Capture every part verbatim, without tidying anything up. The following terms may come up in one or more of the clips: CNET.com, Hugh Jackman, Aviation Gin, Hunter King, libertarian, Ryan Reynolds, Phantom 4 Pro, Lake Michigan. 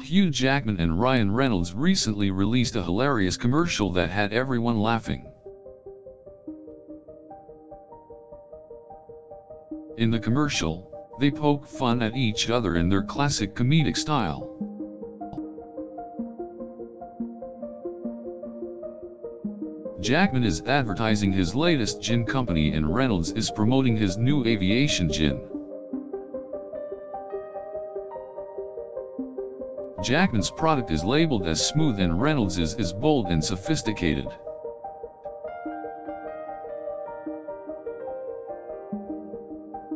Hugh Jackman and Ryan Reynolds recently released a hilarious commercial that had everyone laughing. In the commercial, they poke fun at each other in their classic comedic style. Jackman is advertising his latest gin company and Reynolds is promoting his new Aviation Gin. Jackman's product is labeled as smooth and Reynolds's is bold and sophisticated.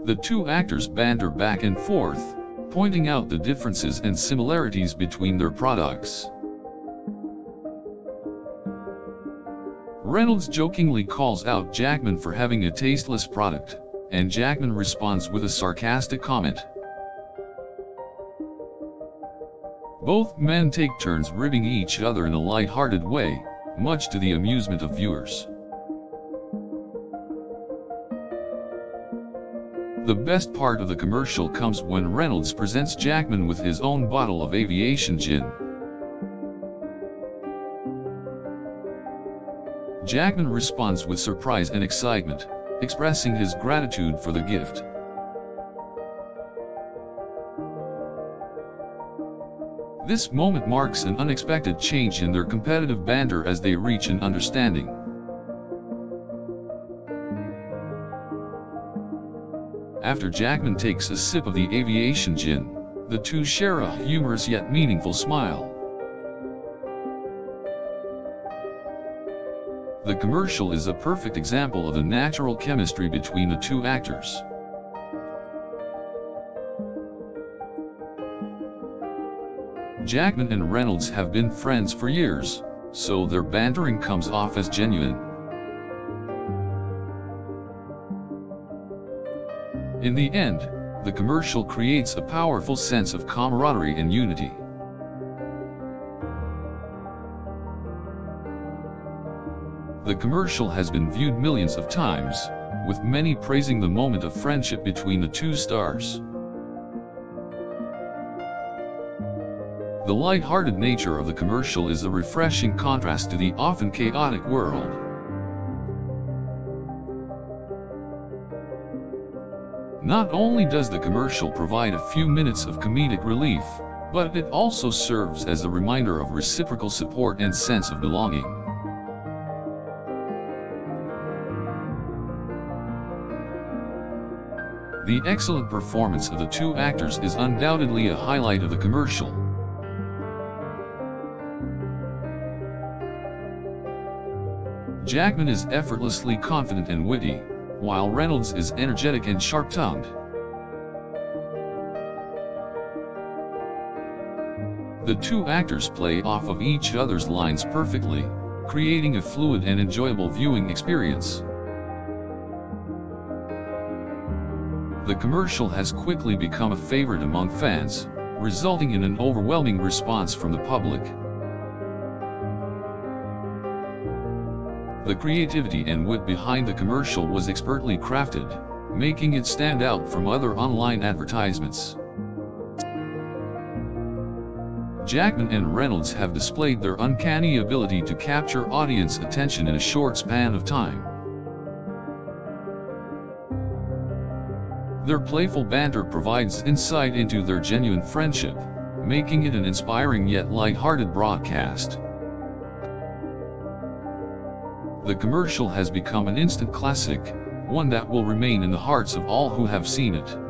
The two actors banter back and forth, pointing out the differences and similarities between their products. Reynolds jokingly calls out Jackman for having a tasteless product, and Jackman responds with a sarcastic comment. Both men take turns ribbing each other in a light-hearted way, much to the amusement of viewers. The best part of the commercial comes when Reynolds presents Jackman with his own bottle of Aviation Gin. Jackman responds with surprise and excitement, expressing his gratitude for the gift. This moment marks an unexpected change in their competitive banter as they reach an understanding. After Jackman takes a sip of the Aviation Gin, the two share a humorous yet meaningful smile. The commercial is a perfect example of the natural chemistry between the two actors. Jackman and Reynolds have been friends for years, so their bantering comes off as genuine. In the end, the commercial creates a powerful sense of camaraderie and unity. The commercial has been viewed millions of times, with many praising the moment of friendship between the two stars. The light-hearted nature of the commercial is a refreshing contrast to the often chaotic world. Not only does the commercial provide a few minutes of comedic relief, but it also serves as a reminder of reciprocal support and sense of belonging. The excellent performance of the two actors is undoubtedly a highlight of the commercial. Jackman is effortlessly confident and witty, while Reynolds is energetic and sharp-tongued. The two actors play off of each other's lines perfectly, creating a fluid and enjoyable viewing experience. The commercial has quickly become a favorite among fans, resulting in an overwhelming response from the public. The creativity and wit behind the commercial was expertly crafted, making it stand out from other online advertisements. Jackman and Reynolds have displayed their uncanny ability to capture audience attention in a short span of time. Their playful banter provides insight into their genuine friendship, making it an inspiring yet light-hearted broadcast. The commercial has become an instant classic, one that will remain in the hearts of all who have seen it.